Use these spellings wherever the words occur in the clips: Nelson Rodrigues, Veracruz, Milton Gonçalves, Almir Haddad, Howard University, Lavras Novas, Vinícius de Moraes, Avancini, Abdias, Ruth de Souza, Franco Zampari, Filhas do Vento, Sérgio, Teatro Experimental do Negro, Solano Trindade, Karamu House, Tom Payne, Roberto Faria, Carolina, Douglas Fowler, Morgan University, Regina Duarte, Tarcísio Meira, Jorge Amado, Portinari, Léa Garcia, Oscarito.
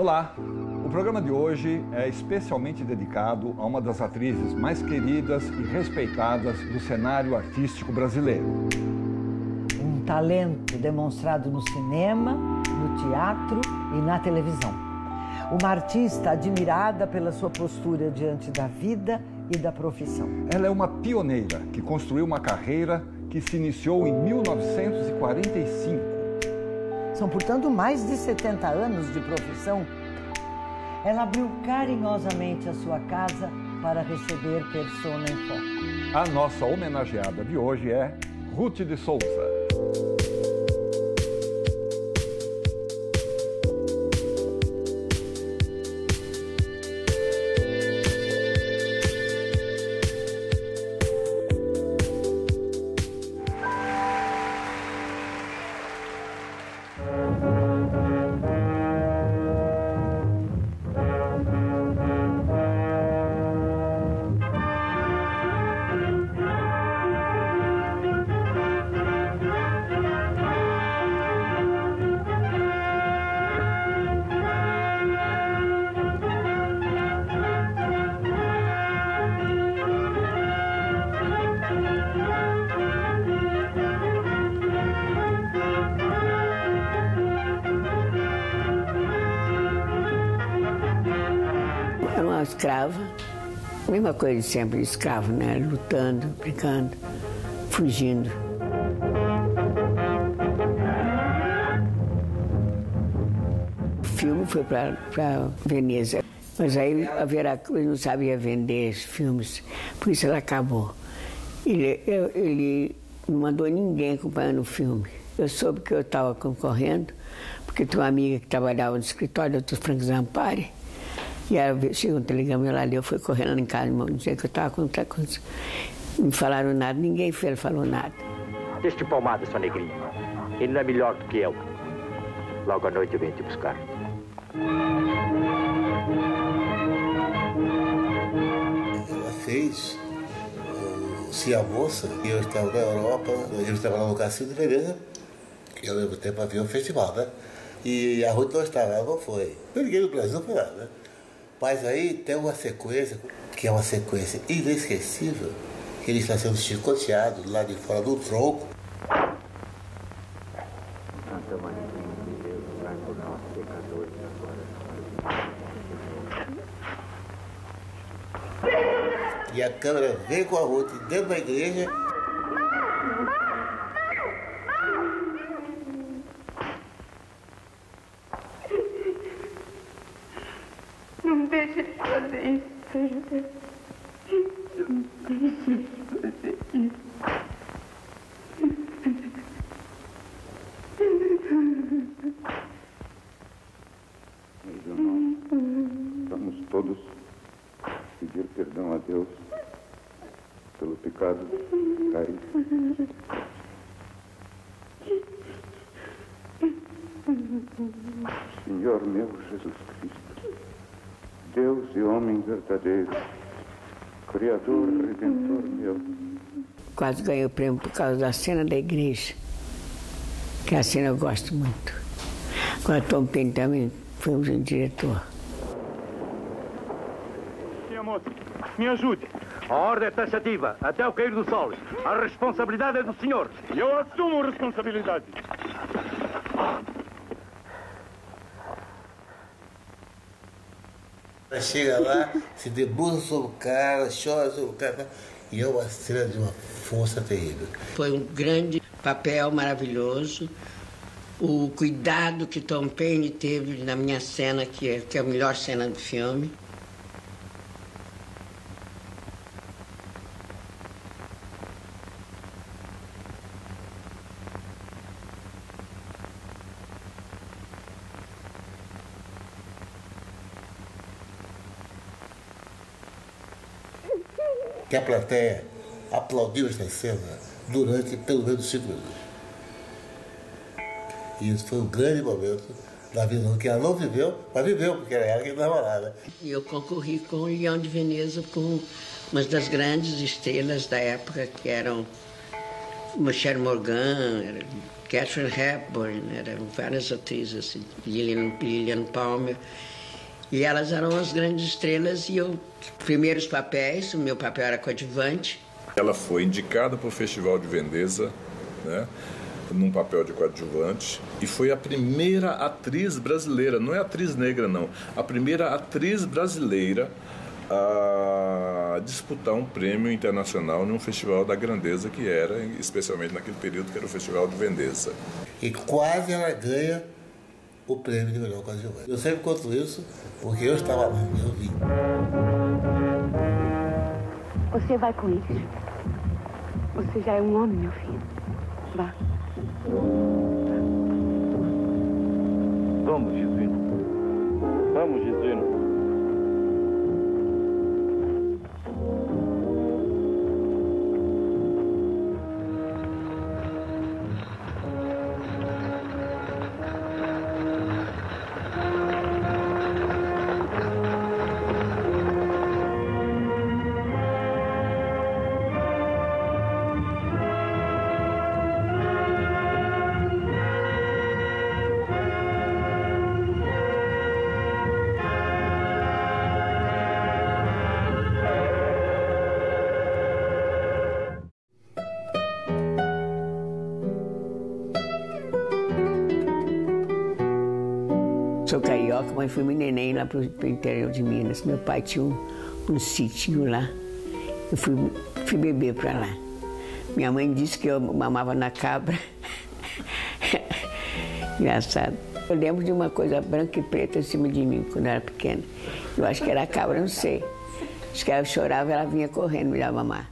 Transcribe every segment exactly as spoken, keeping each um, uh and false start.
Olá! O programa de hoje é especialmente dedicado a uma das atrizes mais queridas e respeitadas do cenário artístico brasileiro. Um talento demonstrado no cinema, no teatro e na televisão. Uma artista admirada pela sua postura diante da vida e da profissão. Ela é uma pioneira que construiu uma carreira que se iniciou em mil novecentos e quarenta e cinco. São, portanto, mais de setenta anos de profissão. Ela abriu carinhosamente a sua casa para receber Persona em Foco. A nossa homenageada de hoje é Ruth de Souza. Escrava, mesma coisa de sempre, escravo, né? Lutando, brincando, fugindo. O filme foi para Veneza, mas aí a Veracruz não sabia vender esses filmes, por isso ela acabou. Ele, eu, ele não mandou ninguém acompanhando o filme. Eu soube que eu estava concorrendo, porque tinha uma amiga que trabalhava no escritório, doutor Franco Zampari. E aí chegou um telegrama, ela leu, foi correndo em casa, dizendo que eu estava com outra coisa. Não falaram nada, ninguém fez, falou nada. Deixe-te palmada, sua negrinha. Ele não é melhor do que eu. Logo à noite eu venho te buscar. Ela fez Se a Moça, e eu estava na Europa, eu estava lá no Cassino de Veneza, e eu levo tempo para ver o festival, né? E a Ruth não estava, ela não foi. Eu liguei no Brasil, não foi nada, né? Mas aí tem uma sequência, que é uma sequência inesquecível, que ele está sendo chicoteado lá de fora do tronco. E a câmera vem com a Ruth dentro da igreja. Quase ganhei o prêmio por causa da cena da igreja, que a cena eu gosto muito. Agora Tom Payne também foi um diretor. Senhor moço, me ajude. A ordem é taxativa, até o cair do sol. A responsabilidade é do senhor. Eu assumo a responsabilidade. Chega lá, se debruça sobre o cara, chora sobre o cara. E é uma cena de uma força terrível. Foi um grande papel maravilhoso. O cuidado que Tom Payne teve na minha cena, que é, que é a melhor cena do filme. Que a plateia aplaudiu esta cena durante pelo menos cinco minutos. E isso foi um grande momento da vida que ela não viveu, mas viveu, porque era ela que não estava lá, né? E eu concorri com o Leão de Veneza, com uma das grandes estrelas da época, que eram Michelle Morgan, era Catherine Hepburn, eram várias atrizes, assim, Lilian, Lilian Palmer. E elas eram as grandes estrelas e eu, primeiros papéis, o meu papel era coadjuvante. Ela foi indicada para o Festival de Veneza, né, num papel de coadjuvante, e foi a primeira atriz brasileira, não é atriz negra não, a primeira atriz brasileira a disputar um prêmio internacional num festival da grandeza que era, especialmente naquele período, que era o Festival de Veneza. E quase ela ganha o prêmio de melhor coadjuvante. Eu sempre conto isso porque eu estava lá, eu vi. Você vai com isso. Você já é um homem, meu filho. Vá. Vamos, Jesuíno. Vamos, Jesuíno. Sou carioca, mas fui neném lá pro, pro interior de Minas. Meu pai tinha um, um sítio lá. Eu fui, fui beber pra lá. Minha mãe disse que eu mamava na cabra. Engraçado. Eu lembro de uma coisa branca e preta em cima de mim, quando eu era pequena. Eu acho que era a cabra, não sei. Acho que ela chorava e ela vinha correndo me dar mamar.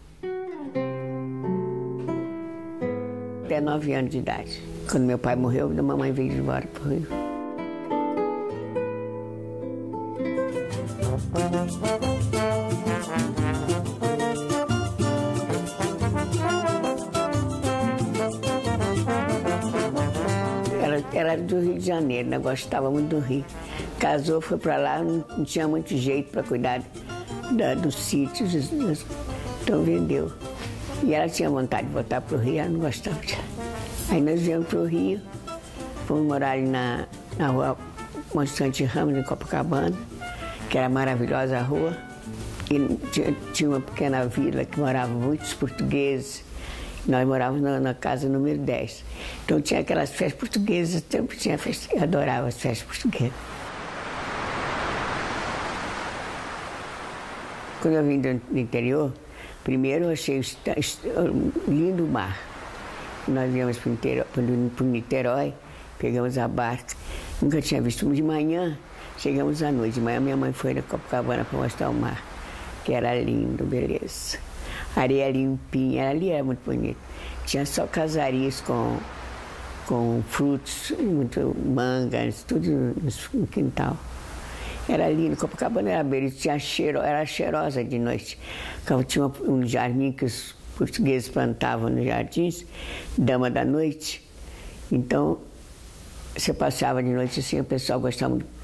Até nove anos de idade. Quando meu pai morreu, minha mamãe veio de embora pro Rio. Ela era do Rio de Janeiro, ela gostava muito do Rio. Casou, foi para lá, não, não tinha muito jeito para cuidar da, dos sítios, então vendeu. E ela tinha vontade de voltar para o Rio, ela não gostava de... Aí nós viemos para o Rio, fomos morar ali na, na rua Monsanto Ramos, em Copacabana, que era maravilhosa a rua. E tinha, tinha uma pequena vila que moravam muitos portugueses. Nós morávamos na, na casa número dez. Então tinha aquelas festas portuguesas, sempre tinha festa, eu adorava as festas portuguesas. Quando eu vim do, do interior, primeiro eu achei o lindo mar. Nós viemos para Niterói, pegamos a barca. Nunca tinha visto de manhã. Chegamos à noite, de manhã minha mãe foi na Copacabana para mostrar o mar, que era lindo, beleza. Areia limpinha, ali era muito bonito. Tinha só casaris com, com frutos, muito manga, tudo no quintal. Era lindo, Copacabana era beleza, tinha cheiro, era cheirosa de noite. Tinha um jardim que os portugueses plantavam nos jardins, dama da noite. Então, você passava de noite assim, o pessoal gostava muito.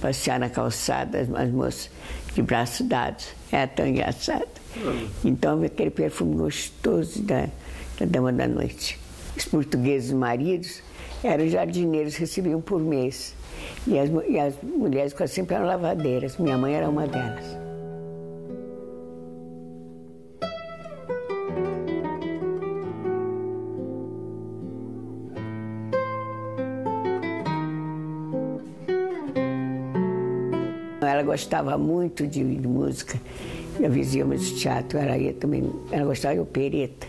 Passear na calçada, as moças de braços dados. Era tão engraçado. Então, aquele perfume gostoso da, da dama da noite. Os portugueses maridos eram jardineiros, recebiam por mês. E as, e as mulheres quase sempre eram lavadeiras. Minha mãe era uma delas. Ela gostava muito de, de música, eu vivia muito teatro, ela ia também, ela gostava de opereta.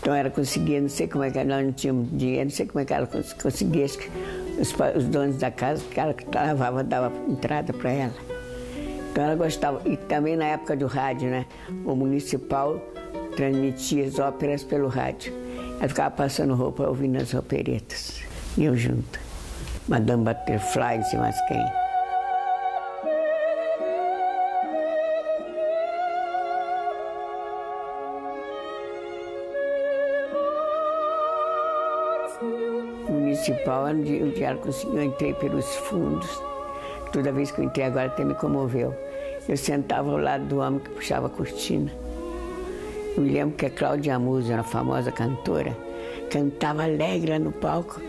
Então ela conseguia, não sei como é que ela, nós não tínhamos dinheiro, não sei como é que ela conseguia, os, os donos da casa, que ela que lavava, dava entrada para ela. Então ela gostava, e também na época do rádio, né, o municipal transmitia as óperas pelo rádio. Ela ficava passando roupa, ouvindo as operetas, e eu junto. Madame Butterfly, não sei mais quem. Municipal, onde ela conseguiu, eu entrei pelos fundos. Toda vez que eu entrei agora até me comoveu. Eu sentava ao lado do homem que puxava a cortina. Eu me lembro que a Cláudia Musso, uma famosa cantora, cantava alegre lá no palco,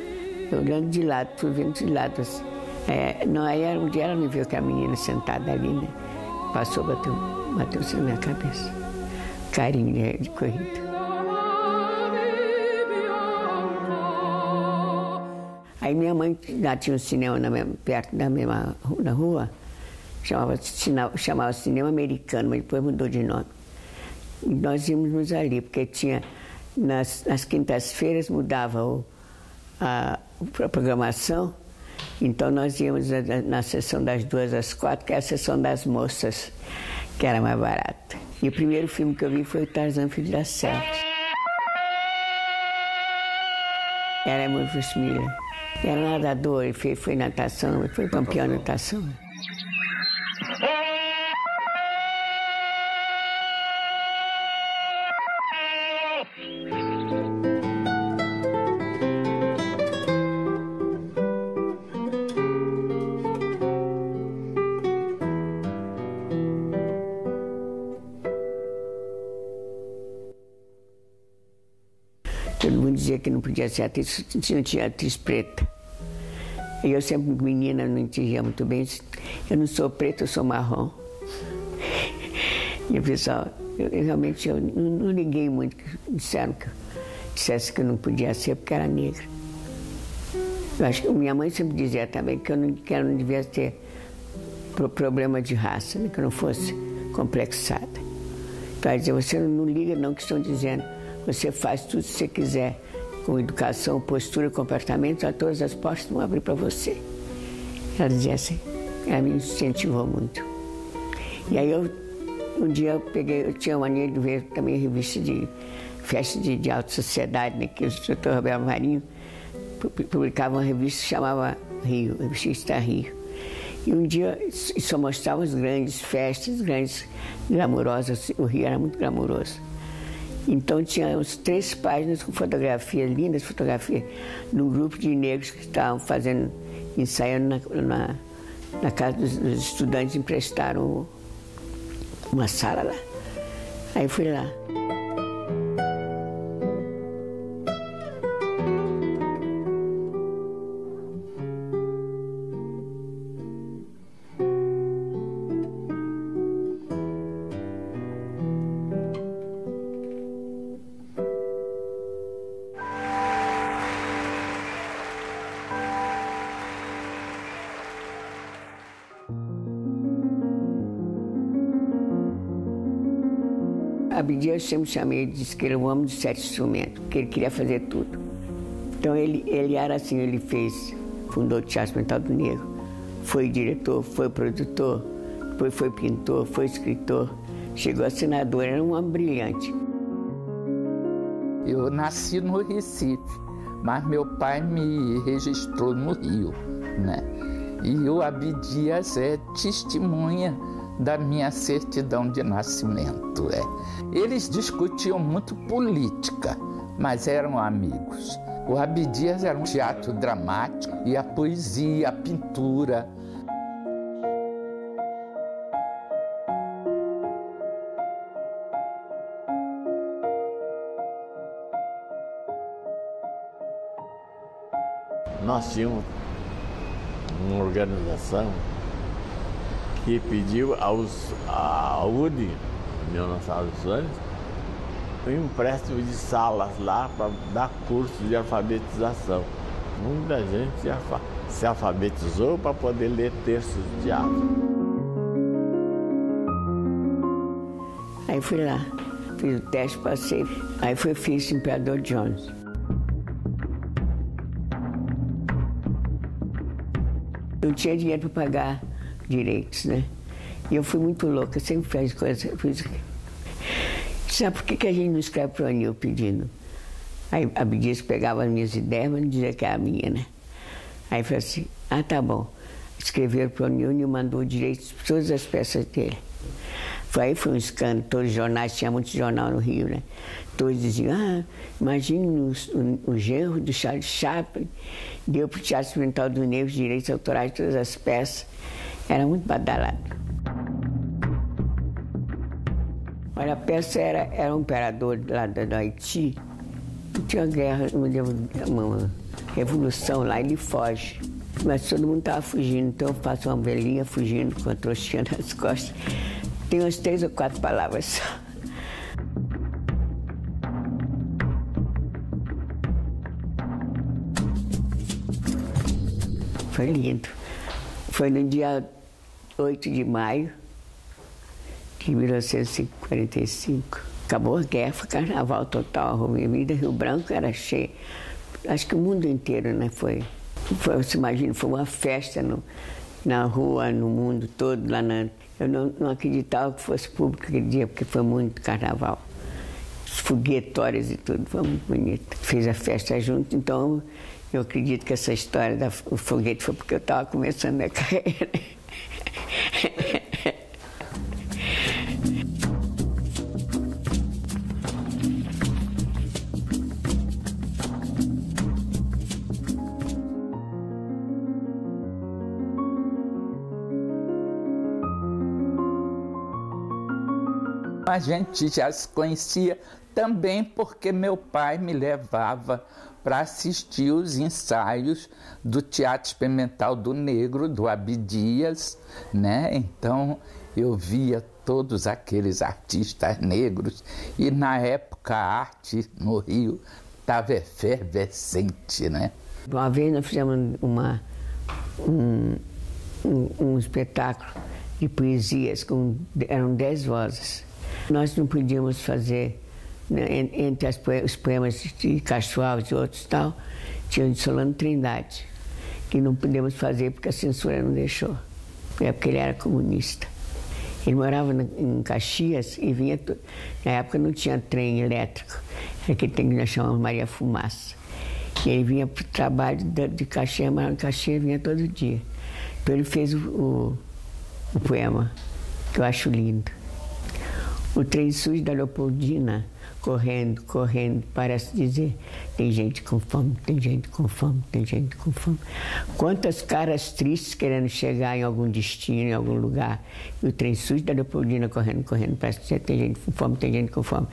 olhando de lado, fui vendo de lado assim. É, não, aí um dia ela me viu que a menina sentada ali, né? Passou, bateu, bateu-se na minha cabeça. Carinho de, de corrida. Aí minha mãe lá tinha um cinema na mesma, perto da mesma na rua, chamava, chamava Cinema Americano, mas depois mudou de nome. E nós íamos ali, porque tinha, nas, nas quintas-feiras mudava o, a, a programação, então nós íamos na, na sessão das duas às quatro, que era a sessão das moças, que era mais barata. E o primeiro filme que eu vi foi o Tarzan, Filho da Selva. Era muito Miller. Era nadador, ele foi, foi natação, foi campeão de natação. Todo mundo dizia que não podia ser atriz, não tinha atriz preta. E eu sempre, menina, não entendia muito bem. Eu não sou preta, eu sou marrom. E o pessoal, eu, eu, realmente, eu não, não liguei muito. Disseram que eu dissesse que eu não podia ser porque era negra. Eu acho que minha mãe sempre dizia também que eu não, que ela não devia ter problema de raça, né? Que eu não fosse complexada. Então ela dizia, você não, não liga não que estão dizendo. Você faz tudo o que você quiser, com educação, postura, comportamento, todas as portas vão abrir para você. Ela dizia assim, ela me incentivou muito. E aí eu, um dia eu peguei, eu tinha uma mania de ver também revista de festa de, de alta sociedade, né, que o doutor Roberto Marinho publicava uma revista que chamava Rio, Revista Rio. E um dia só mostrava as grandes festas, grandes, glamurosas, o Rio era muito glamuroso. Então tinha uns três páginas com fotografias, lindas fotografias, de um grupo de negros que estavam fazendo, ensaiando na, na, na casa dos, dos estudantes, emprestaram uma sala lá. Aí fui lá. Abdias, eu sempre chamei ele, disse que era o homem dos sete instrumentos, porque ele queria fazer tudo. Então ele, ele era assim, ele fez, fundou o Teatro Experimental do Negro, foi diretor, foi produtor, depois foi pintor, foi escritor, chegou a senador, era um homem brilhante. Eu nasci no Recife, mas meu pai me registrou no Rio, né? E o Abdias é testemunha da minha certidão de nascimento. É. Eles discutiam muito política, mas eram amigos. O Abdias era um teatro dramático, e a poesia, a pintura. Nós tínhamos uma organização que pediu aos, à U D I, um empréstimo de salas lá para dar curso de alfabetização. Muita gente se alfabetizou para poder ler textos de teatro. Aí fui lá, fiz o teste, passei. Aí fui, fiz o Imperador Jones. Não tinha dinheiro para pagar direitos, né? E eu fui muito louca, sempre fiz coisas, fiz... Sabe por que, que a gente não escreve para o Anil pedindo? Aí a Abdias pegava as minhas ideias, mas não dizia que era a minha, né? Aí falou assim, ah, tá bom. Escreveram para o Anil, o Anil mandou direitos para todas as peças dele. Foi, aí foi um escândalo, todos os jornais, tinha muito jornal no Rio, né? Todos diziam, ah, imagine o, o, o genro do Charles Chaplin, deu para o Teatro Experimental do Negro os direitos autorais de todas as peças. Era muito badalado. Olha, a peça era, era um imperador lá do Haiti, que tinha guerra, uma revolução lá, ele foge. Mas todo mundo estava fugindo, então eu faço uma velhinha fugindo com a trouxinha nas costas. Tem umas três ou quatro palavras só. Foi lindo. Foi no dia oito de maio de mil novecentos e quarenta e cinco. Acabou a guerra, foi carnaval total. A Avenida Rio Branco era cheia. Acho que o mundo inteiro, né? Foi, foi você imagina, foi uma festa no, na rua, no mundo todo. Lá na, eu não, não acreditava que fosse público aquele dia, porque foi muito carnaval. Foguetórias e tudo, foi muito bonito. Fiz a festa junto, então... Eu acredito que essa história do foguete foi porque eu estava começando a carreira. A gente já se conhecia também porque meu pai me levava para assistir os ensaios do Teatro Experimental do Negro, do Abdias, né? Então eu via todos aqueles artistas negros e na época a arte no Rio estava efervescente, né? Uma vez nós fizemos uma, um, um, um espetáculo de poesias, com, eram dez vozes. Nós não podíamos fazer... Entre as poemas, os poemas de Castro Alves e outros tal, tinha o de Solano Trindade, que não pudemos fazer porque a censura não deixou. É porque ele era comunista. Ele morava em Caxias e vinha... Na época não tinha trem elétrico, era que tem que nós chamamos Maria Fumaça. E ele vinha para o trabalho de Caxias, mas em Caxias vinha todo dia. Então ele fez o, o, o poema, que eu acho lindo. O trem sujo da Leopoldina... Correndo, correndo, parece dizer, tem gente com fome, tem gente com fome, tem gente com fome. Quantas caras tristes querendo chegar em algum destino, em algum lugar. E o trem sujo da Leopoldina correndo, correndo, parece dizer, tem gente com fome, tem gente com fome.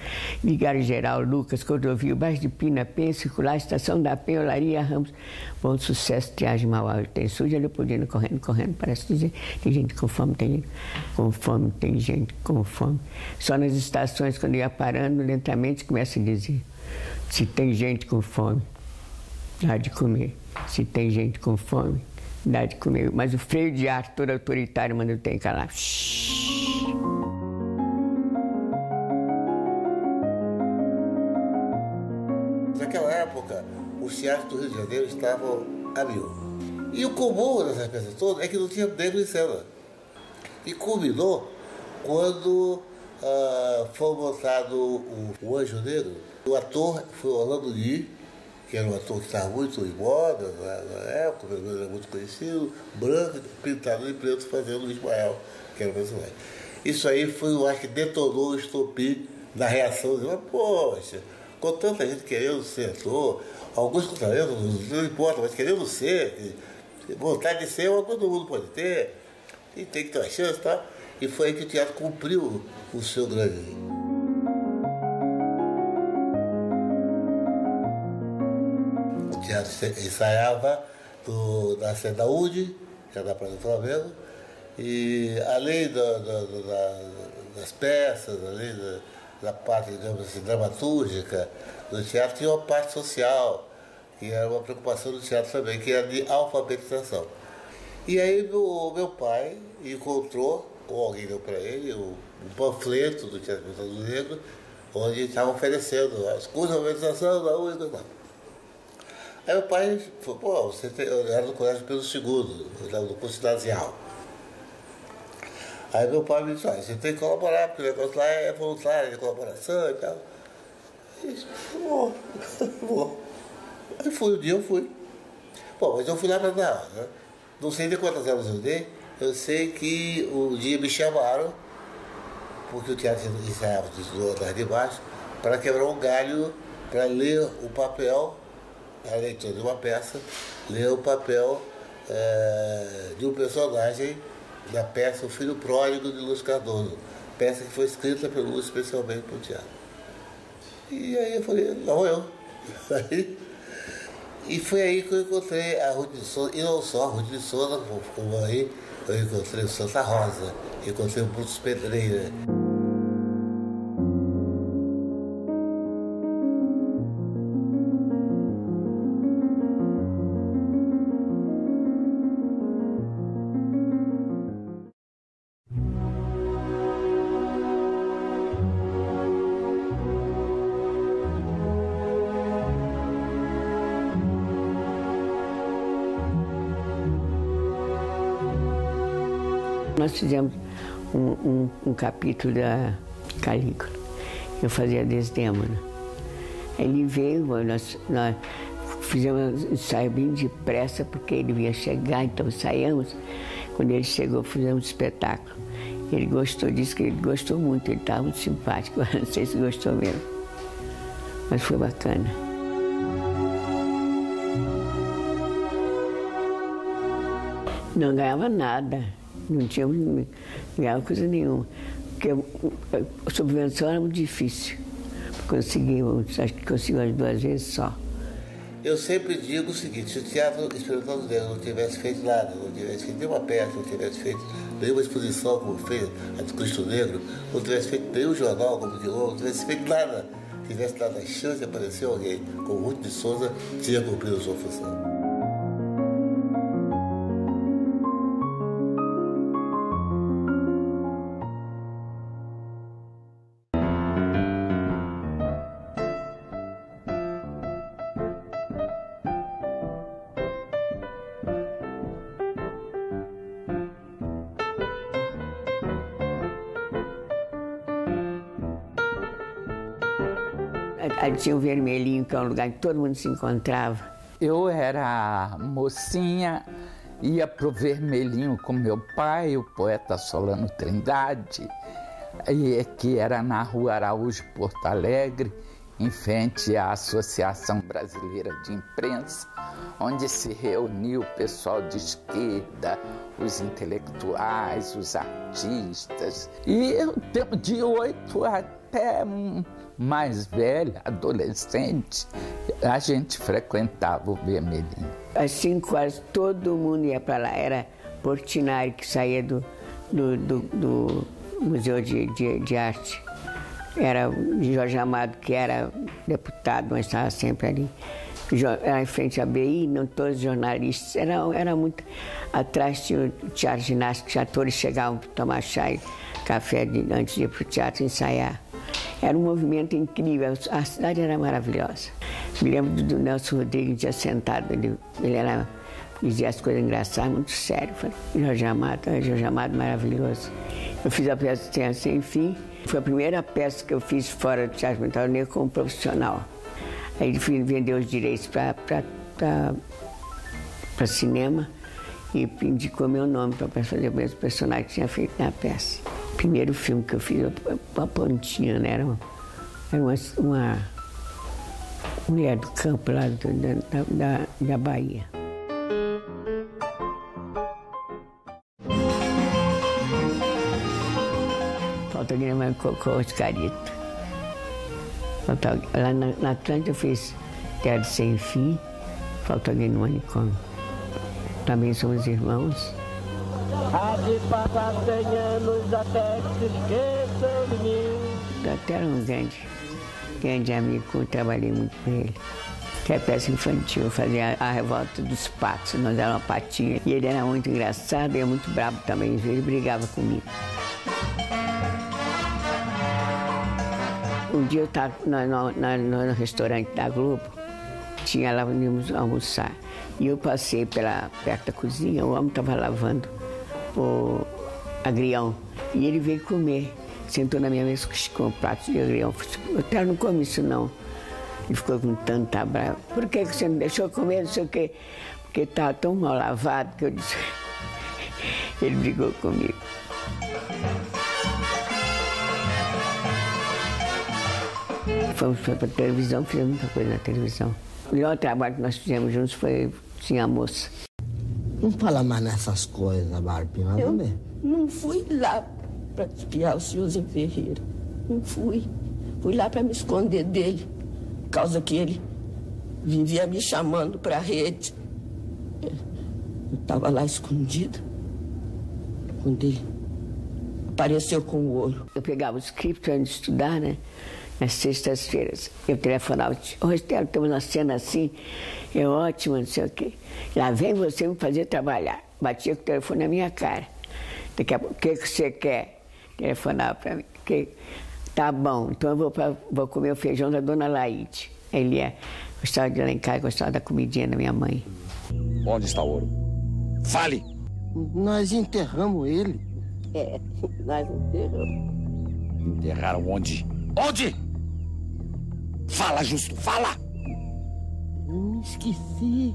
Vigário Geral, Lucas, Cordovil, Baixo de Pina, Penha, Circular, Estação da Penha, Olaria, Ramos. Bom Sucesso, Triagem, Mauá, o trem sujo da Leopoldina correndo, correndo, parece dizer, tem gente com fome, tem gente com fome, tem gente com fome. Só nas estações, quando ia parando, lentamente, começa a dizer, se tem gente com fome, dá de comer, se tem gente com fome, dá de comer. Mas o freio de ar todo autoritário manda eu ter que calar. Naquela época, os teatros do Rio de Janeiro estavam a mil. E o comum dessas peças todas é que não tinha negro em cena. E culminou quando... Uh, foi montado o, o Anjo Negro. O ator foi Orlando Lee, que era um ator que estava muito em moda na, na época, era muito conhecido, branco, pintado de preto, fazendo o Ismael, que era brasileiro. Isso aí foi, eu acho que detonou o estopim na reação de, poxa, com tanta gente querendo ser ator, alguns com talento, não importa, mas querendo ser, vontade de ser é uma coisa que todo mundo pode ter, e tem que ter uma chance, tá? E foi aí que o teatro cumpriu o seu grande. O teatro ensaiava do, na Cedaúde, que era na Praia do Flamengo, e além da, da, da, das peças, além da, da parte, digamos assim, dramatúrgica do teatro, tinha uma parte social, que era uma preocupação do teatro também, que era de alfabetização. E aí o meu pai encontrou, ou alguém deu para ele, um panfleto do Teatro Experimental do Negro, onde estava oferecendo as cursos de alfabetização da U e tal. Aí meu pai falou, pô, você tem... eu era do colégio Pedro segundo, eu estava no curso ginasial. Aí meu pai me disse, ah, você tem que colaborar, porque o negócio lá é voluntário, de colaboração e tal. Eu disse, vou, vou. Aí fui, um dia eu fui. Bom, mas eu fui lá para dar aula, né? Não sei de quantas aulas eu dei. Eu sei que um dia me chamaram, porque o teatro ensaiava do andar de baixo, para quebrar um galho, para ler o papel, a leitura de uma peça, ler o papel é, de um personagem da peça O Filho Pródigo de Luz Cardoso, peça que foi escrita pelo especialmente para o teatro. E aí eu falei, não, eu. E foi aí que eu encontrei a Ruth de Souza, e não só a Ruth de Souza, como aí eu encontrei o Santa Rosa, encontrei o Brutus Pedreira. Nós fizemos um, um, um capítulo da Calígula, eu fazia Desdémona. Ele veio, nós, nós fizemos um ensaio bem depressa, porque ele ia chegar, então saímos. Quando ele chegou, fizemos um espetáculo. Ele gostou disso, que ele gostou muito, ele estava muito simpático, não sei se gostou mesmo, mas foi bacana. Não ganhava nada. Não tínhamos, não ganhava coisa nenhuma, porque a subvenção era muito difícil. Conseguimos, acho que conseguimos duas vezes só. Eu sempre digo o seguinte, se o Teatro Experimental do Negro não tivesse feito nada, não tivesse feito nenhuma peça, não tivesse feito nenhuma exposição como fez a de Cristo Negro, não tivesse feito nenhum jornal como de novo, não tivesse feito nada, tivesse dado a chance de aparecer alguém com o Ruth de Souza, tinha cumprido a sua função. Aí tinha o Vermelhinho, que é um lugar que todo mundo se encontrava. Eu era mocinha, ia pro Vermelhinho com meu pai, o poeta Solano Trindade, que era na Rua Araújo, Porto Alegre, em frente à Associação Brasileira de Imprensa, onde se reuniu o pessoal de esquerda, os intelectuais, os artistas. E eu, de oito até mais velha, adolescente, a gente frequentava o Vermelhinho. Às cinco horas, todo mundo ia para lá. Era Portinari que saía do, do, do, do Museu de, de, de Arte. Era Jorge Amado, que era deputado, mas estava sempre ali. Era em frente à B I, não todos os jornalistas. Era, era muito... Atrás tinha o Teatro Ginástico, os atores chegavam para tomar chá e café de, antes de ir para o teatro ensaiar. Era um movimento incrível, a cidade era maravilhosa. Me lembro do Nelson Rodrigues, um dia sentado, ele, ele era, dizia as coisas engraçadas, muito sério. Falei, Jorge Amado, Jorge Amado maravilhoso. Eu fiz a peça Terra Sem Fim, foi a primeira peça que eu fiz fora do Teatro Experimental do Negro como profissional. Aí ele vendeu os direitos para cinema e indicou meu nome para fazer o mesmo personagem que tinha feito na peça. O primeiro filme que eu fiz, uma pontinha, né? Era uma, era uma, uma mulher do campo lá do, da, da, da Bahia. Falta grama com o Oscarito. Falta, lá na, na Atlântica eu fiz Teatro Sem Fim, Falta Alguém no Manicômio. Também somos irmãos. Há de passar cem anos até que se esqueçam de mim. Até era um grande, grande amigo, eu trabalhei muito com ele. Que é peça infantil, fazia a revolta dos patos, nós era uma patinha. E ele era muito engraçado e era muito bravo também, ele brigava comigo. Um dia eu estava no restaurante da Globo, tinha lá, íamos almoçar. E eu passei pela, perto da cozinha, o homem estava lavando o agrião. E ele veio comer, sentou na minha mesa com um prato de agrião. Eu até não como isso, não. Ele ficou com tanta brava. Por que você não deixou comer, não sei o quê? Porque estava tão mal lavado que eu disse... Ele brigou comigo. Fomos para a televisão, fizemos muita coisa na televisão. O melhor trabalho que nós fizemos juntos foi Sim, a Moça. Não fala mais nessas coisas, Barbinha, não é? Eu não fui lá para espiar o Suzy Ferreira. Não fui. Fui lá para me esconder dele, por causa que ele vivia me chamando para a rede. Eu estava lá escondida, quando ele apareceu com o olho. Eu pegava o script antes de estudar, né? Nas sextas-feiras. Eu telefonava, ô, Estela, estamos na cena assim, é ótimo, não sei o quê. Lá vem você me fazer trabalhar. Batia com o telefone na minha cara. Daqui a pouco, o que você quer? Telefonava para mim. Que... Tá bom, então eu vou, pra, vou comer o feijão da dona Laíde. Ele é. Gostava de ir lá em casa, gostava da comidinha da minha mãe. Onde está o ouro? Fale! Nós enterramos ele. É, nós enterramos. Enterraram onde? Onde? Fala, Justo, fala! Eu me esqueci.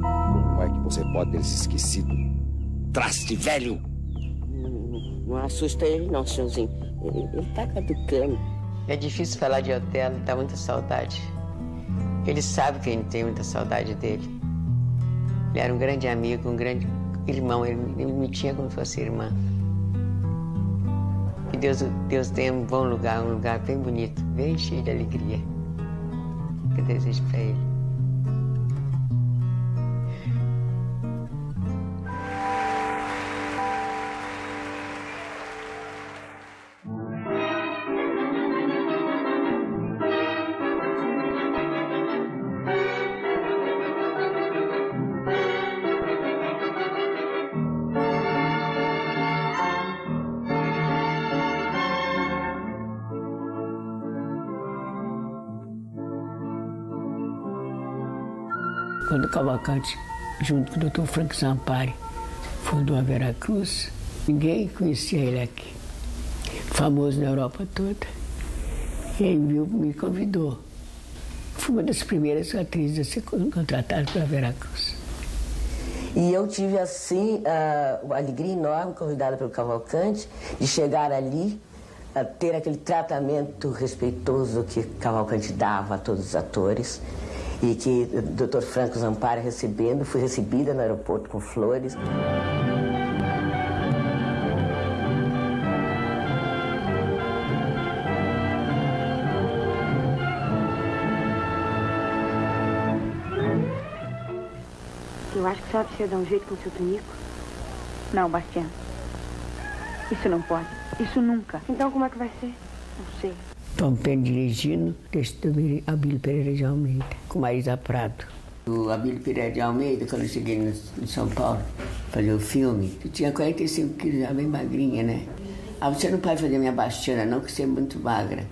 Como é que você pode ter se esquecido? Traste velho! Não assusta ele não, senhorzinho. Ele, ele tá caducando. É difícil falar de Otelo, dá muita saudade. Ele sabe que a gente tem muita saudade dele. Ele era um grande amigo, um grande irmão. Ele, ele me tinha como se fosse irmã. Que Deus, Deus tenha um bom lugar, um lugar bem bonito, bem cheio de alegria. Que eu desejo pra ele. Quando o Cavalcante, junto com o doutor Franco Zampari, fundou a Veracruz, ninguém conhecia ele aqui. Famoso na Europa toda. E aí viu, me convidou. Fui uma das primeiras atrizes a ser contratada para a Veracruz. E eu tive, assim, uma alegria enorme, convidada pelo Cavalcante, de chegar ali, a ter aquele tratamento respeitoso que Cavalcante dava a todos os atores. E que o doutor Franco Zampari recebendo, fui recebida no aeroporto com flores. Eu acho que sabe se eu dar um jeito com o seu tunico. Não, Bastiano. Isso não pode. Isso nunca. Então como é que vai ser? Não sei. Tom Payne dirigindo, texto do Abílio Pereira de Almeida, com Marisa Prado. O Abílio Pereira de Almeida, quando eu cheguei no, em São Paulo, fazer o filme, eu tinha quarenta e cinco quilos, já bem magrinha, né? Ah, você não pode fazer minha Bastiana, não, que você é muito magra.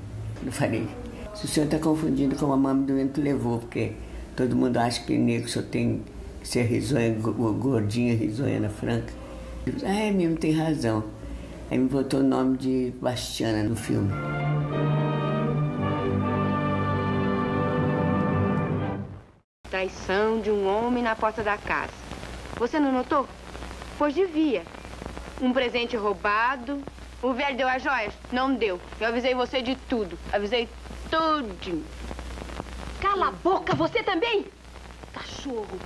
Eu falei, se o senhor está confundindo com a mama do vento levou, porque todo mundo acha que negro só tem que ser risonha, gordinha, risonha, franca. Eu falei, ah, é mesmo, tem razão. Aí me botou o nome de Bastiana no filme. Traição de um homem na porta da casa. Você não notou? Pois devia. Um presente roubado. O velho deu as joias? Não deu. Eu avisei você de tudo. Avisei tudo. Cala a boca, você também? Cachorro.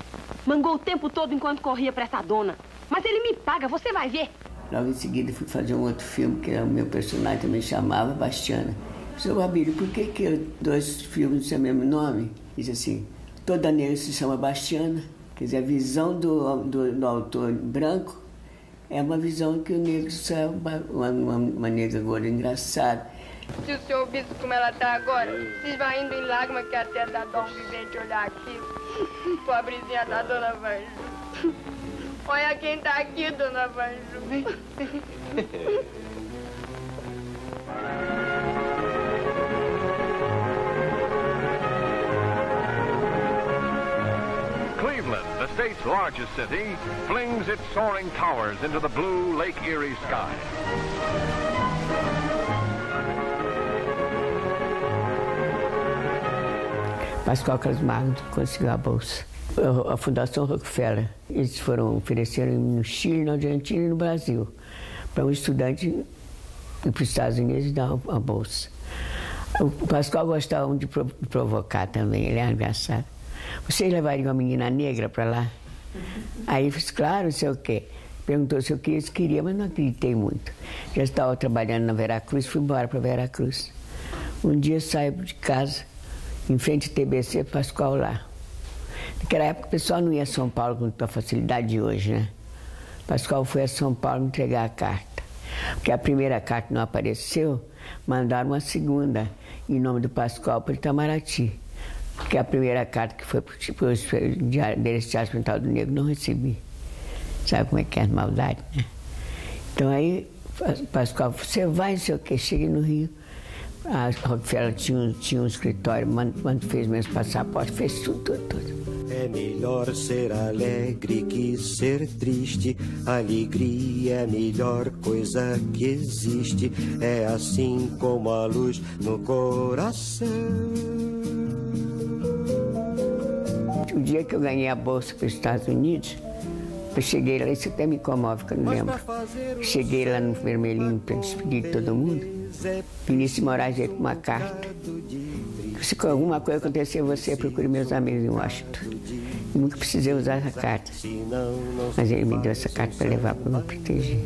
Mangou o tempo todo enquanto corria pra essa dona. Mas ele me paga, você vai ver. Logo em seguida fui fazer um outro filme, que era o meu personagem também chamava Bastiana. Seu Abílio, por que que eu, dois filmes têm o mesmo nome? Diz assim... Toda negra se chama Bastiana, quer dizer, a visão do, do, do autor branco é uma visão que o negro só é uma, uma, uma negra gorda engraçada. Se o senhor ouvisse como ela está agora, se esvaindo em lágrimas que até dá dó um viver de olhar aquilo. Pobrezinha da dona Vanju. Olha quem está aqui, dona Vanju. Cleveland, the state's largest city, flings its soaring towers into the blue Lake Erie sky. Pascoal Casmargo conseguiu a bolsa. A Fundação Rockefeller, eles foram ofereceram no Chile, na Argentina e no Brasil, para um estudante ir para os Estados Unidos dar uma bolsa. O Pascoal gostava de provocar também, ele era engraçado. Vocês levariam uma menina negra para lá? Aí eu disse, claro, não sei o quê. perguntou se eu queria, se queria, mas não acreditei muito. Já estava trabalhando na Veracruz, fui embora para Veracruz. Um dia saio de casa, em frente ao T B C, Pascoal lá. Naquela época o pessoal não ia a São Paulo com a facilidade de hoje, né? Pascoal foi a São Paulo entregar a carta. Porque a primeira carta não apareceu, mandaram uma segunda, em nome do Pascoal, para Itamaraty. Porque a primeira carta que foi para o Teatro Experimental do Negro não recebi. Sabe como é que é a maldade, né? Então aí, Pascoal, você vai, não sei o quê, cheguei no Rio. A Rockefeller tinha, tinha um escritório, quando fez meus passaportes, fez tudo, tudo, tudo. É melhor ser alegre que ser triste. Alegria é a melhor coisa que existe. É assim como a luz no coração. O dia que eu ganhei a bolsa para os Estados Unidos, eu cheguei lá, isso até me comove, que eu não lembro. Cheguei lá no Vermelhinho para despedir de todo mundo. Vinícius de Moraes veio com uma carta. Se alguma coisa acontecer, você procure meus amigos em Washington. Eu nunca precisei usar essa carta. Mas ele me deu essa carta para levar para me proteger.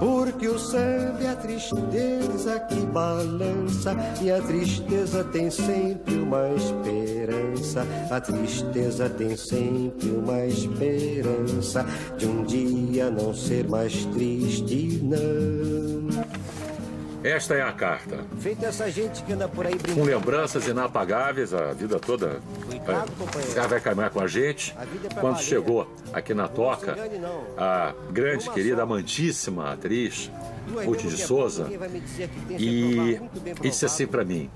Porque o sangue é a tristeza que balança, e a tristeza tem sempre uma esperança. A tristeza tem sempre uma esperança de um dia não ser mais triste, não. Esta é a carta. Feita essa gente que anda por aí brincando. Com lembranças inapagáveis, a vida toda. Cuidado, é, vai caminhar com a gente. A vida é Quando chegou aqui na não Toca, engane, a grande, Uma querida, só. amantíssima atriz, Ruth de Souza, e, e disse assim para mim: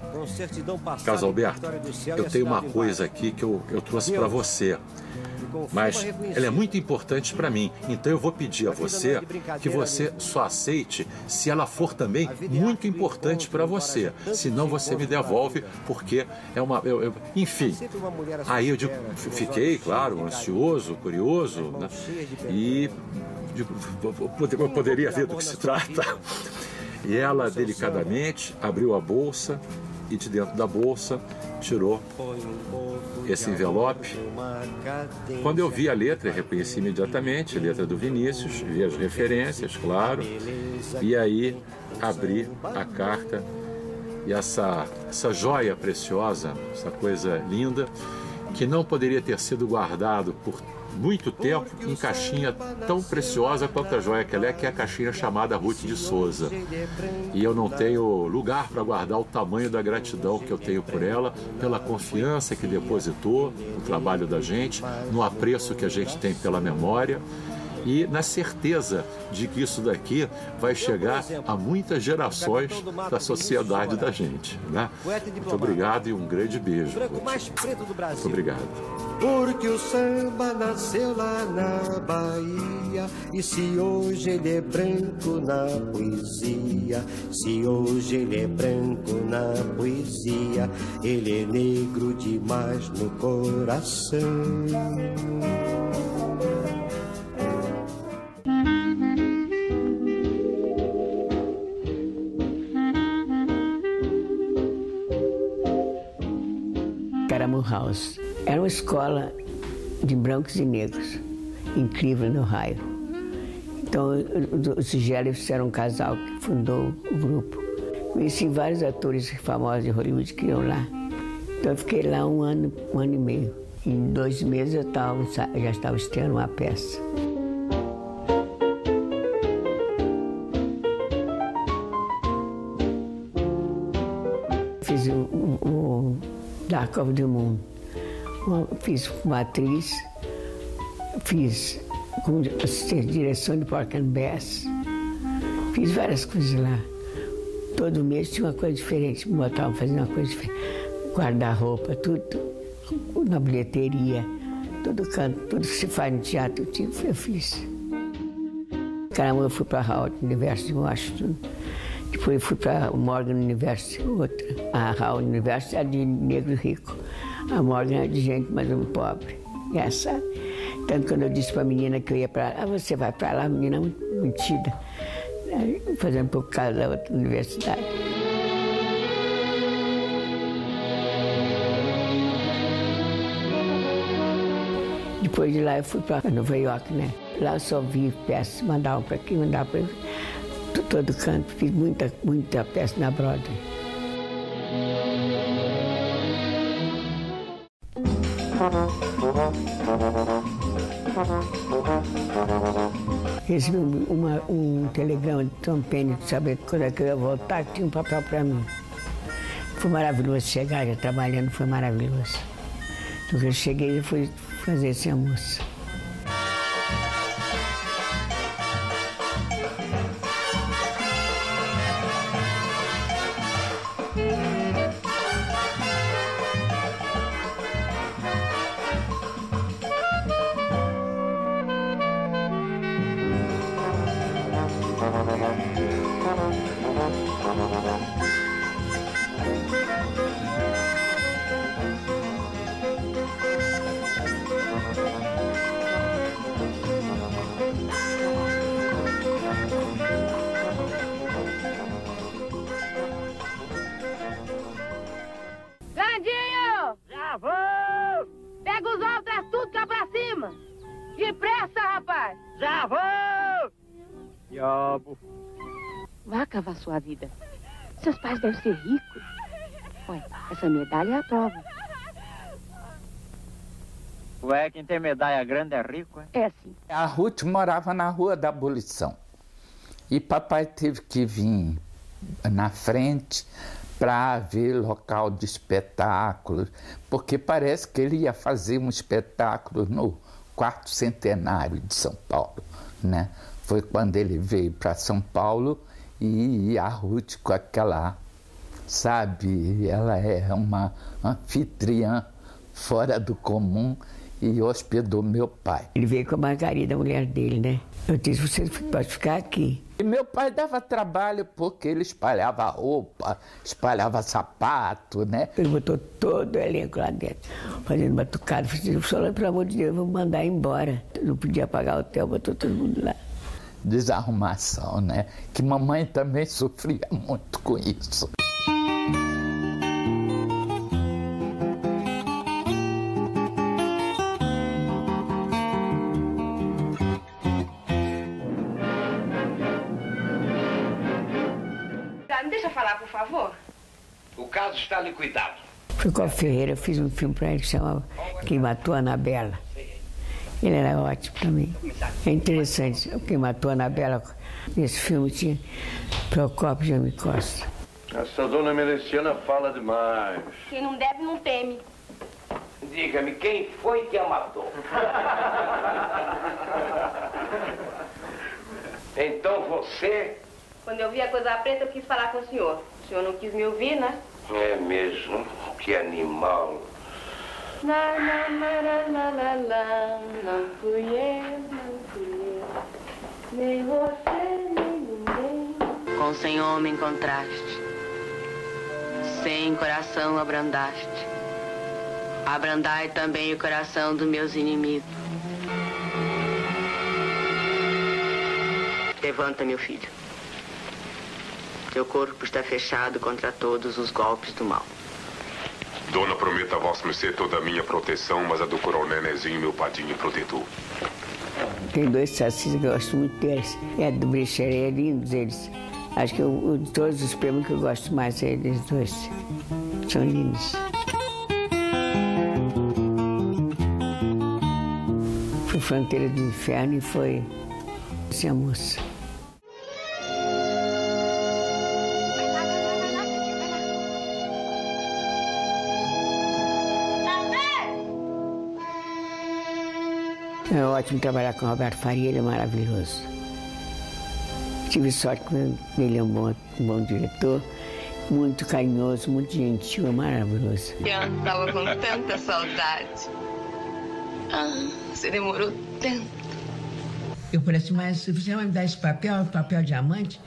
Carlos Alberto, eu tenho uma coisa aqui que eu, eu trouxe para você. Mas ela é muito importante para mim, então eu vou pedir a você que você só aceite se ela for também muito importante para você. Senão você me devolve, porque é uma... Eu, eu, enfim, aí eu digo, fiquei, claro, ansioso, curioso, né? E digo, eu poderia ver do que se trata. E ela, delicadamente, abriu a bolsa e de dentro da bolsa tirou esse envelope. Quando eu vi a letra, reconheci imediatamente a letra do Vinícius, vi as referências, claro, e aí abri a carta e essa, essa joia preciosa, essa coisa linda, que não poderia ter sido guardado por muito tempo em caixinha tão preciosa quanto a joia que ela é, que é a caixinha chamada Ruth de Souza. E eu não tenho lugar para guardar o tamanho da gratidão que eu tenho por ela, pela confiança que depositou no trabalho da gente, no apreço que a gente tem pela memória e na certeza de que isso daqui vai chegar a muitas gerações da sociedade da gente, né? Muito obrigado e um grande beijo. Muito obrigado. Porque o samba nasceu lá na Bahia, e se hoje ele é branco na poesia, se hoje ele é branco na poesia, ele é negro demais no coração. Karamu House. Era uma escola de brancos e negros, em Cleveland, Ohio. Então, os Geles eram um casal que fundou o grupo. Conheci vários atores famosos de Hollywood que iam lá. Então, eu fiquei lá um ano, um ano e meio. Em dois meses, eu tava, já estava estreando uma peça. Fiz o, o Dark of the Moon. Fiz com uma atriz, fiz com direção de Porcan Bass, fiz várias coisas lá. Todo mês tinha uma coisa diferente, botavam fazendo uma coisa diferente. Guarda-roupa, tudo, na bilheteria, todo canto, tudo que se faz no teatro, eu fiz. Caramba, eu fui para Howard University de Washington, depois fui para Morgan University, outra. A Howard University era de negro rico. A Morgan era de gente mais um pobre. E essa, tanto quando eu disse para a menina que eu ia para lá, ah, você vai para lá, a menina é muito mentida, fazendo por causa da outra universidade. Depois de lá eu fui para Nova York, né? Lá eu só vi peças, mandava para aqui, mandava para todo canto. Fiz muita, muita peça na Broadway. Recebi uma, um telegrama de Tom Payne, de saber quando é que eu ia voltar, que tinha um papel para mim. Foi maravilhoso chegar, já trabalhando, foi maravilhoso. Então, eu cheguei e fui fazer esse almoço. Sua vida. Seus pais devem ser ricos. Olha, essa medalha é a prova. Ué, quem tem medalha grande é rico, hein? É sim. A Ruth morava na Rua da Abolição. E papai teve que vir na frente para ver local de espetáculos, porque parece que ele ia fazer um espetáculo no quarto centenário de São Paulo, né? Foi quando ele veio para São Paulo. E a Ruth com aquela, sabe, ela é uma anfitriã fora do comum e hospedou meu pai. Ele veio com a Margarida, a mulher dele, né? Eu disse, você pode ficar aqui. E meu pai dava trabalho porque ele espalhava roupa, espalhava sapato, né? Ele botou todo o elenco lá dentro, fazendo batucada. Falei, Solano, pelo amor de Deus, vamos mandar embora. Eu não podia pagar hotel, botou todo mundo lá. Desarrumação, né? Que mamãe também sofria muito com isso. Ah, me deixa falar, por favor. O caso está liquidado. Fui com a Ferreira, eu fiz um filme para ele que chamava Quem Matou a Anabela. Ele era ótimo também. É interessante, porque matou a Anabela. Nesse filme tinha Procópio de Jaime Costa. Essa dona Mereciana fala demais. Quem não deve, não teme. Diga-me, quem foi que a matou? Então você... Quando eu vi a coisa preta, eu quis falar com o senhor. O senhor não quis me ouvir, né? É mesmo, que animal. La, la, la, la, la, la, não fui eu, não fui eu, nem você, nem ninguém. Com sem homem encontraste, sem coração abrandaste, abrandai também o coração dos meus inimigos. Levanta, meu filho. Teu corpo está fechado contra todos os golpes do mal. Dona, prometo a vossa mercê toda a minha proteção, mas a do coronel Nezinho, meu padrinho protetor. Tem dois sacis que eu gosto muito deles. É do Brecheret, é lindos eles. Acho que eu, de todos os primos que eu gosto mais é eles dois. São lindos. Foi Fronteira do Inferno e foi Sem Moça. É ótimo trabalhar com o Roberto Faria, ele é maravilhoso. Tive sorte com ele, é um bom, um bom diretor, muito carinhoso, muito gentil, é maravilhoso. Eu estava com tanta saudade. Ah, você demorou tanto. Eu falei assim, mas se você vai me dar esse papel, papel diamante,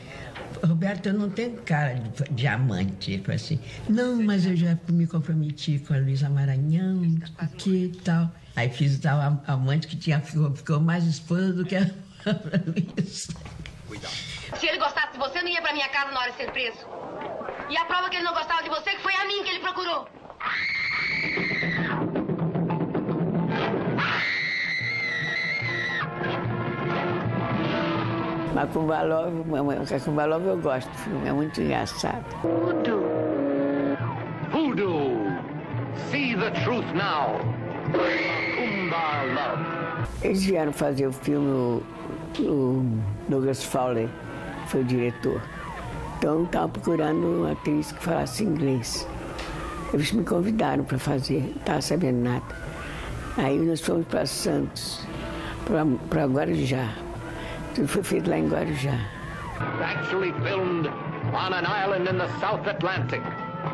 Roberto, eu não tenho cara de diamante. Ele falou assim, não, mas eu já me comprometi com a Luísa Maranhão, o que e tal. Aí fiz tal amante que tinha, ficou, ficou mais esposa do que a Luísa. Cuidado. Se ele gostasse de você, não ia pra minha casa na hora de ser preso. E a prova que ele não gostava de você, que foi a mim que ele procurou. Macumbalov eu gosto do filme, é muito engraçado. Voodoo. Voodoo. See the truth now. Eles vieram fazer o filme, o, o Douglas Fowler foi o diretor. Então estava procurando uma atriz que falasse inglês. Eles me convidaram para fazer, não estava sabendo nada. Aí nós fomos para Santos, para Guarujá. Tudo foi feito lá em Guarujá. Actually filmed on an island in the South Atlantic,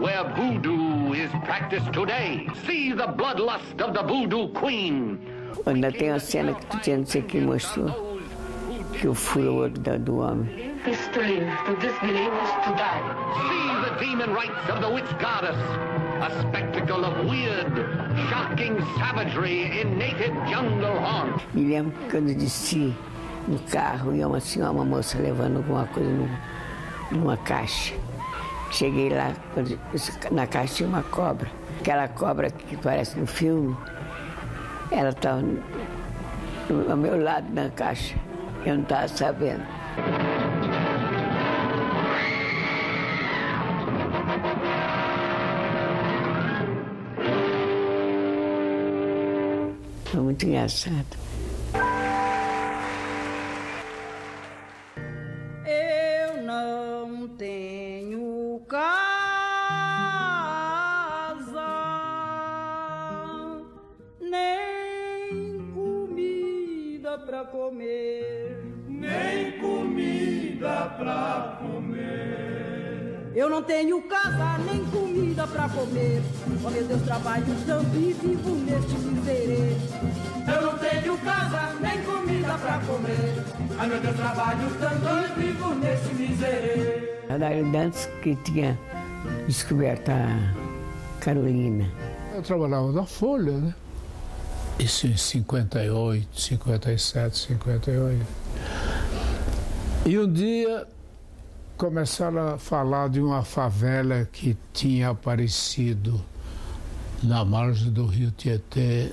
where voodoo is practiced today. See the bloodlust of the voodoo queen. Ainda tem uma cena que tu tinha, não sei quem mostrou, que eu furo o olho do homem. Is to live, to disbelieve is to die. See the demon rites of the witch goddess, a spectacle of weird, shocking savagery in native jungle haunt. Me lembro quando desci no carro e uma senhora, uma moça levando alguma coisa numa caixa. Cheguei lá, na caixa tinha uma cobra. Aquela cobra que parece no filme, ela estava ao meu lado na caixa. Eu não estava sabendo. Foi muito engraçado. Eu não tenho casa, nem comida pra comer, nem comida pra comer. Eu não tenho casa, nem comida pra comer. Oh meu Deus, trabalho tanto e vivo neste miserê. Eu não tenho casa, nem comida pra comer. Ai meu Deus, trabalho tanto e vivo neste miserê. Antes que tinha descoberto a Carolina. Eu trabalhava na Folha, né? Isso em cinquenta e oito, cinquenta e sete, cinquenta e oito. E um dia começaram a falar de uma favela que tinha aparecido na margem do rio Tietê.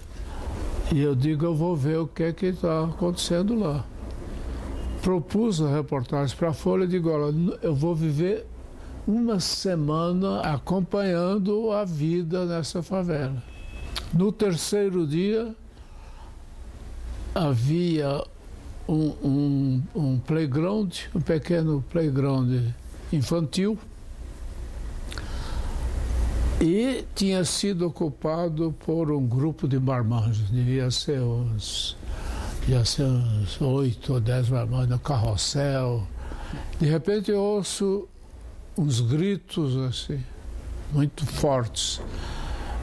E eu digo, eu vou ver o que é que está acontecendo lá. Propus a reportagem para a Folha e digo, olha, eu vou viver uma semana acompanhando a vida nessa favela. No terceiro dia, havia um, um, um playground, um pequeno playground infantil, e tinha sido ocupado por um grupo de marmanjos, devia ser uns, devia ser uns oito ou dez marmanjos no carrossel. De repente eu ouço uns gritos assim, muito fortes.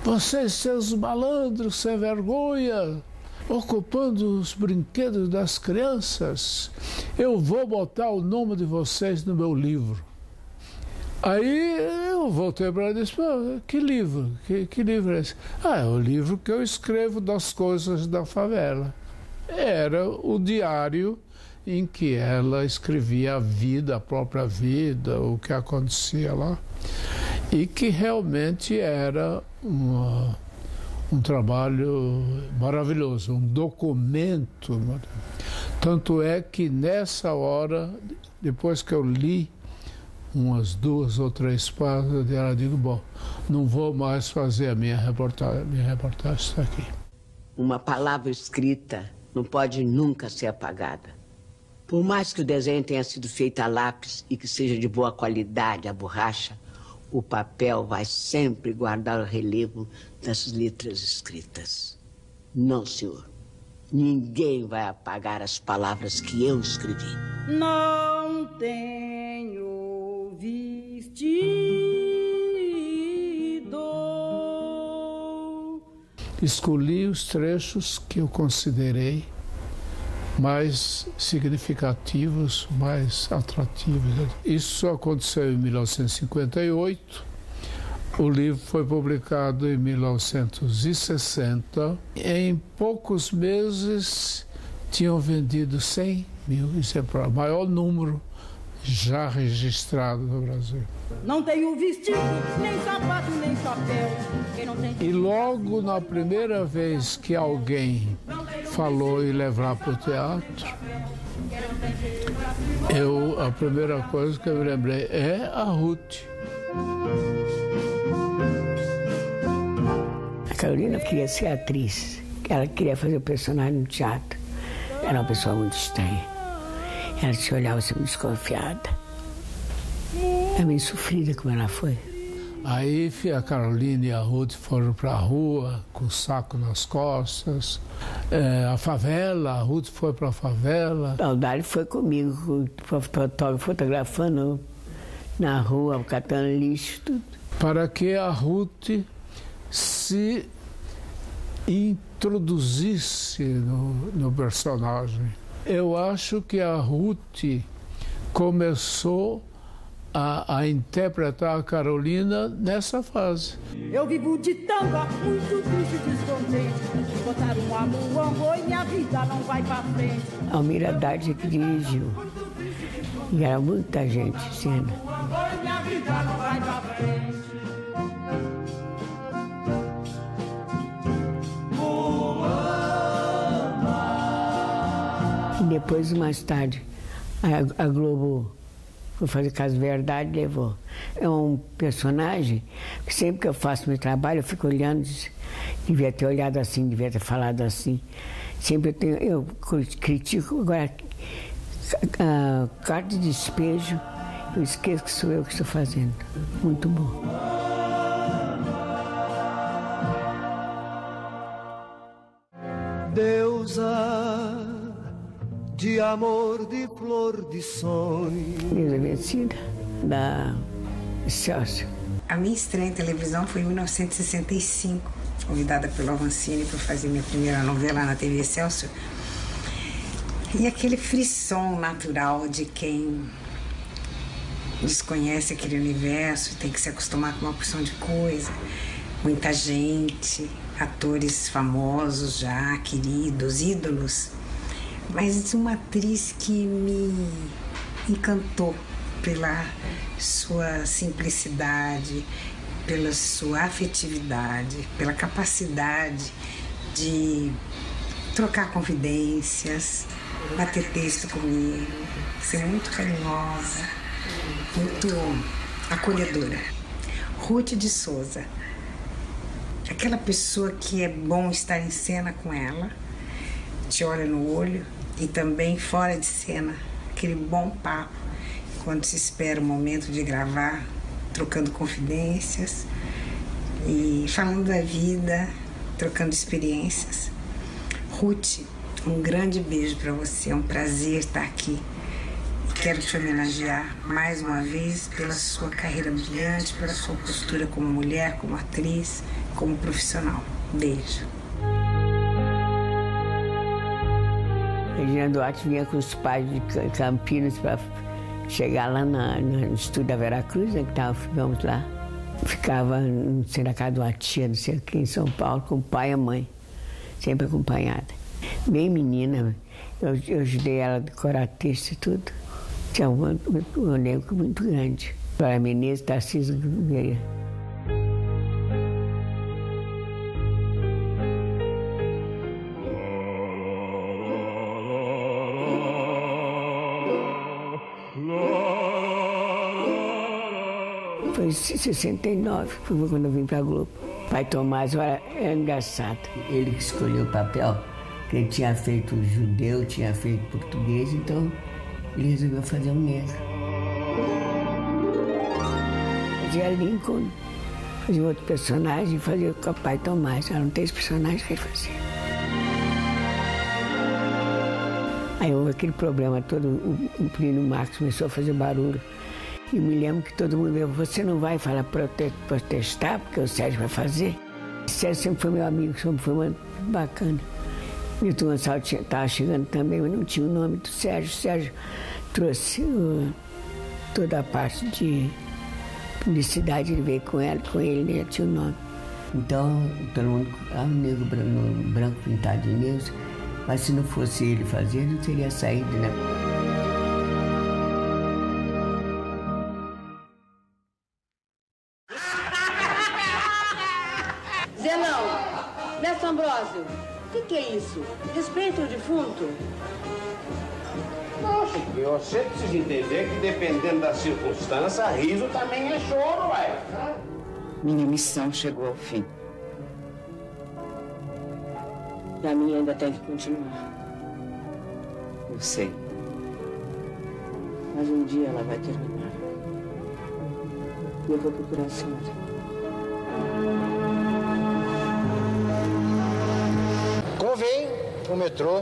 Vocês, seus malandros, sem vergonha, ocupando os brinquedos das crianças, eu vou botar o nome de vocês no meu livro. Aí eu voltei para ele e disse, que livro, que, que livro é esse? Ah, é o livro que eu escrevo das coisas da favela. Era o diário em que ela escrevia a vida, a própria vida, o que acontecia lá. E que realmente era uma, um trabalho maravilhoso, um documento. Tanto é que nessa hora, depois que eu li umas duas ou três páginas, eu digo, bom, não vou mais fazer a minha reportagem, minha reportagem está aqui. Uma palavra escrita não pode nunca ser apagada. Por mais que o desenho tenha sido feito a lápis e que seja de boa qualidade a borracha, o papel vai sempre guardar o relevo das letras escritas. Não, senhor. Ninguém vai apagar as palavras que eu escrevi. Não tenho vestido. Escolhi os trechos que eu considerei mais significativos, mais atrativos. Isso aconteceu em mil novecentos e cinquenta e oito. O livro foi publicado em mil novecentos e sessenta. Em poucos meses tinham vendido cem mil, isso é o maior número já registrado no Brasil. Não tenho vestido, nem sapato, nem chapéu. E logo na primeira vez que alguém falou em levar para o teatro, Eu, a primeira coisa que eu me lembrei é a Ruth. A Carolina queria ser atriz, ela queria fazer o personagem no teatro. Era uma pessoa muito estranha. Ela se olhava sempre desconfiada. É meio sofrida como ela foi. Aí a Carolina e a Ruth foram para a rua, com o saco nas costas. É, a favela, a Ruth foi para a favela. O Dário foi comigo, fotografando na rua, catando lixo, tudo. Para que a Ruth se introduzisse no, no personagem. Eu acho que a Ruth começou A, a interpretar a Carolina nessa fase. Eu vivo de tanga, muito triste e descontente. De botar um amor, amor, e minha vida não vai pra frente. Almir Haddad que dirigiu. E era muita gente sendo. Minha vida não vai pra frente. E depois, mais tarde, a, a Globo... Vou fazer Caso Verdade, levou. É um personagem que sempre que eu faço meu trabalho, eu fico olhando, devia ter olhado assim, devia ter falado assim. Sempre eu, tenho, eu critico, agora, a, a, carta de despejo, eu esqueço que sou eu que estou fazendo. Muito bom. Deusa de amor, de flor, de sonho. Minha vencida, da Sérgio. A minha estreia em televisão foi em mil novecentos e sessenta e cinco, convidada pelo Avancini para fazer minha primeira novela na T V Celso. E aquele frisson natural de quem desconhece aquele universo, tem que se acostumar com uma porção de coisa, muita gente, atores famosos já, queridos, ídolos. Mas uma atriz que me encantou pela sua simplicidade, pela sua afetividade, pela capacidade de trocar confidências, bater texto comigo, ser muito carinhosa, muito acolhedora. Ruth de Souza, aquela pessoa que é bom estar em cena com ela, te olha no olho e também fora de cena, aquele bom papo, quando se espera o momento de gravar, trocando confidências e falando da vida, trocando experiências. Ruth, um grande beijo para você, é um prazer estar aqui. Quero te homenagear mais uma vez pela sua carreira brilhante, pela sua postura como mulher, como atriz, como profissional. Beijo. Regina Duarte vinha com os pais de Campinas para chegar lá na, no estúdio da Veracruz, né, que tava, ficamos lá. Ficava, não sei, na casa de uma tia, não sei o que, em São Paulo, com o pai e a mãe, sempre acompanhada. Bem menina, eu, eu ajudei ela a decorar texto e tudo. Tinha um, um elenco muito grande. Para Menezes, Tarcísio Meira. Foi em sessenta e nove, foi quando eu vim para a Globo. Pai Tomás era, era engraçado. Ele que escolheu o papel, que ele tinha feito judeu, tinha feito português, então ele resolveu fazer o mesmo. Fazia Lincoln, fazia outro personagem, fazia com o Pai Tomás. Eram três personagens que ele fazia. Aí houve aquele problema todo, o, o Plínio Marcos começou a fazer barulho. E me lembro que todo mundo dizia, você não vai falar protestar, porque o Sérgio vai fazer. O Sérgio sempre foi meu amigo, sempre foi muito bacana. Milton Gonçalves estava chegando também, mas não tinha o nome do Sérgio. O Sérgio trouxe uh, toda a parte de publicidade, ele veio com ela, com ele, nem tinha o nome. Então, todo mundo, ah, o negro branco, branco pintado de negro, mas se não fosse ele fazer, não teria saído, né? O que, que é isso? Respeita o defunto? Não, Chiquinho, você precisa entender que dependendo da circunstância, riso também é choro, ué. Minha missão chegou ao fim. E a minha ainda tem que continuar. Eu sei. Mas um dia ela vai terminar. E eu vou procurar a senhora. Convém, o metrô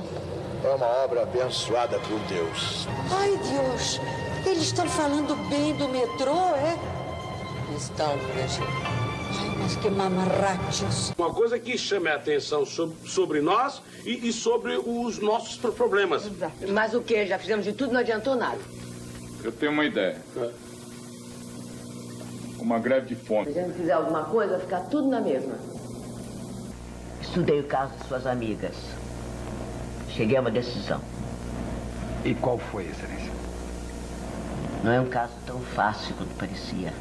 é uma obra abençoada por Deus. Ai, Deus, eles estão falando bem do metrô, é? Estão, minha gente. Ai, mas que mamarrachos. Uma coisa que chame a atenção sobre, sobre nós e, e sobre os nossos problemas. Mas o que? Já fizemos de tudo, não adiantou nada. Eu tenho uma ideia. É. Uma greve de fome. Se a gente fizer alguma coisa, vai ficar tudo na mesma. Estudei o caso de suas amigas. Cheguei a uma decisão. E qual foi, Excelência? Não é um caso tão fácil quanto parecia.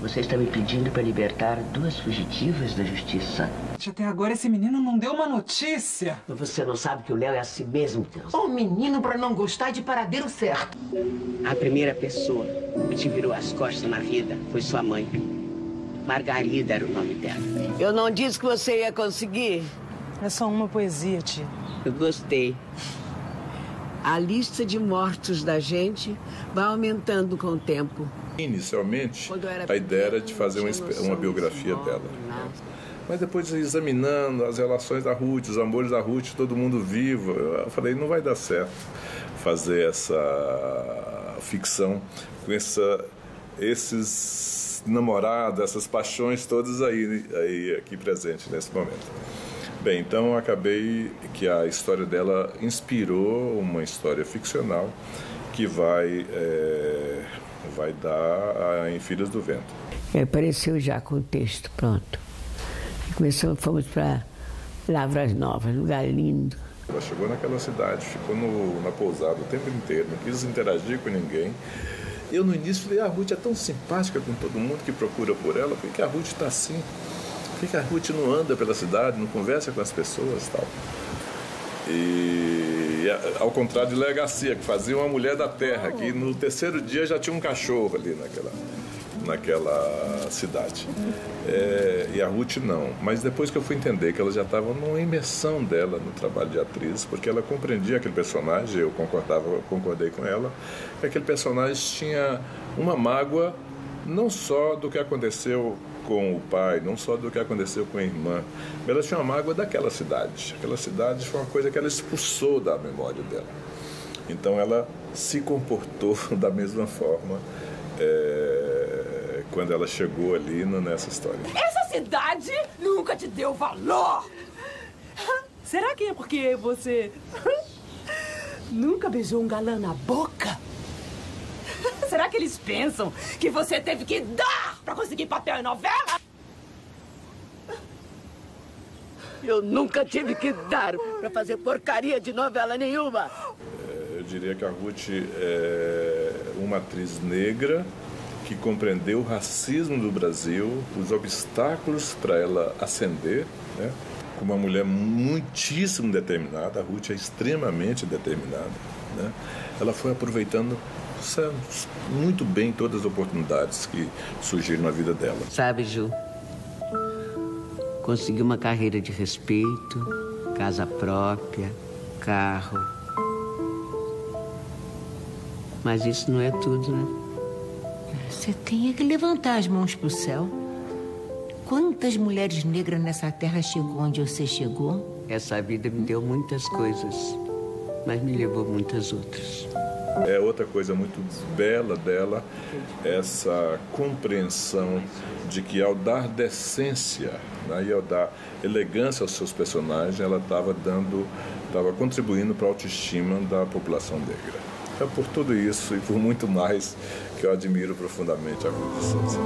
Você está me pedindo para libertar duas fugitivas da justiça. Até agora esse menino não deu uma notícia. Você não sabe que o Léo é a si mesmo, Deus. Um menino para não gostar de paradeiro certo. A primeira pessoa que te virou as costas na vida foi sua mãe. Margarida era o nome dela. Eu não disse que você ia conseguir. É só uma poesia, tia. Eu gostei. A lista de mortos da gente vai aumentando com o tempo. Inicialmente, a ideia era de fazer uma, uma biografia dela. Mas depois, examinando as relações da Ruth, os amores da Ruth, todo mundo vivo, eu falei, não vai dar certo fazer essa ficção com essa, esses namorados, essas paixões todas aí, aí aqui presentes nesse momento. Bem, então acabei que a história dela inspirou uma história ficcional que vai... É, vai dar em Filhas do Vento. E apareceu já com o texto pronto. Começou, fomos para Lavras Novas, lugar lindo. Ela chegou naquela cidade, ficou no, na pousada o tempo inteiro, não quis interagir com ninguém. Eu no início falei, a Ruth é tão simpática com todo mundo que procura por ela, por que a Ruth está assim? Por que a Ruth não anda pela cidade, não conversa com as pessoas e tal? E... E, ao contrário de Léa Garcia, que fazia uma mulher da terra, que no terceiro dia já tinha um cachorro ali naquela, naquela cidade. É, e a Ruth não. Mas depois que eu fui entender que ela já estava numa imersão dela no trabalho de atriz, porque ela compreendia aquele personagem, eu concordava, eu concordei com ela, que aquele personagem tinha uma mágoa não só do que aconteceu com o pai, não só do que aconteceu com a irmã, mas ela tinha uma mágoa daquela cidade. Aquela cidade foi uma coisa que ela expulsou da memória dela. Então ela se comportou da mesma forma é, quando ela chegou ali no, nessa história. Essa cidade nunca te deu valor! Será que é porque você nunca beijou um galã na boca? Será que eles pensam que você teve que dar pra conseguir papel em novela? Eu nunca tive que dar pra fazer porcaria de novela nenhuma. É, eu diria que a Ruth é uma atriz negra que compreendeu o racismo do Brasil, os obstáculos pra ela ascender, né? Com uma mulher muitíssimo determinada, a Ruth é extremamente determinada, né? Ela foi aproveitando muito bem todas as oportunidades que surgiram na vida dela. Sabe, Ju, consegui uma carreira de respeito, casa própria, carro. Mas isso não é tudo, né? Você tem que levantar as mãos pro céu. Quantas mulheres negras nessa terra chegou onde você chegou? Essa vida me deu muitas coisas, mas me levou muitas outras. É outra coisa muito bela dela, essa compreensão de que ao dar decência, né, e ao dar elegância aos seus personagens, ela estava dando, estava contribuindo para a autoestima da população negra. É por tudo isso e por muito mais que eu admiro profundamente a Ruth de Souza.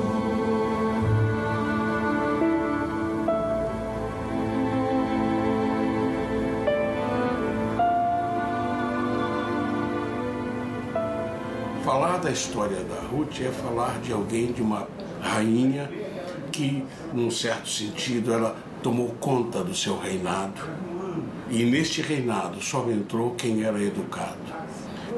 Falar da história da Ruth é falar de alguém, de uma rainha que, num certo sentido, ela tomou conta do seu reinado. E neste reinado só entrou quem era educado.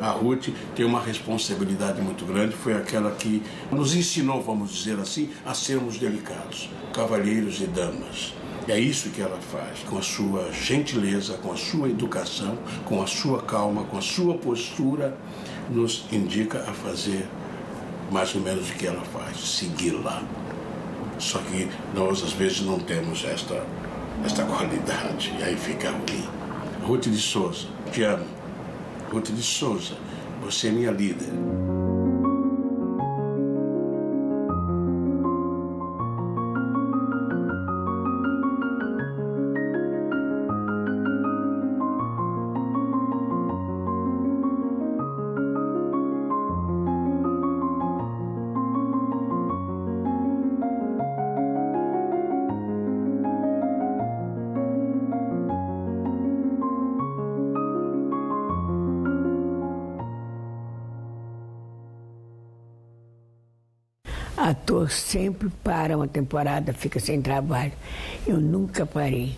a Ruth tem uma responsabilidade muito grande, foi aquela que nos ensinou, vamos dizer assim, a sermos delicados, cavalheiros e damas. É isso que ela faz, com a sua gentileza, com a sua educação, com a sua calma, com a sua postura, nos indica a fazer mais ou menos o que ela faz, segui-la. Só que nós, às vezes, não temos esta, esta qualidade, e aí fica ruim. Ruth de Souza, te amo. Ruth de Souza, você é minha líder. Ator sempre para uma temporada, fica sem trabalho. Eu nunca parei.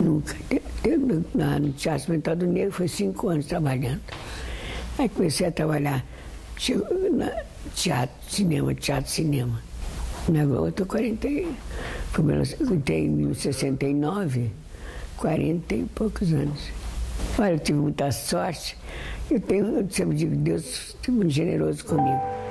Nunca. No Teatro Experimental do Negro foi cinco anos trabalhando. Aí comecei a trabalhar teatro, cinema, teatro, cinema. Na Globo eu estou quarenta e... em sessenta e nove, quarenta e poucos anos. Olha, eu tive muita sorte. Eu tenho, eu sempre digo, Deus foi muito generoso comigo.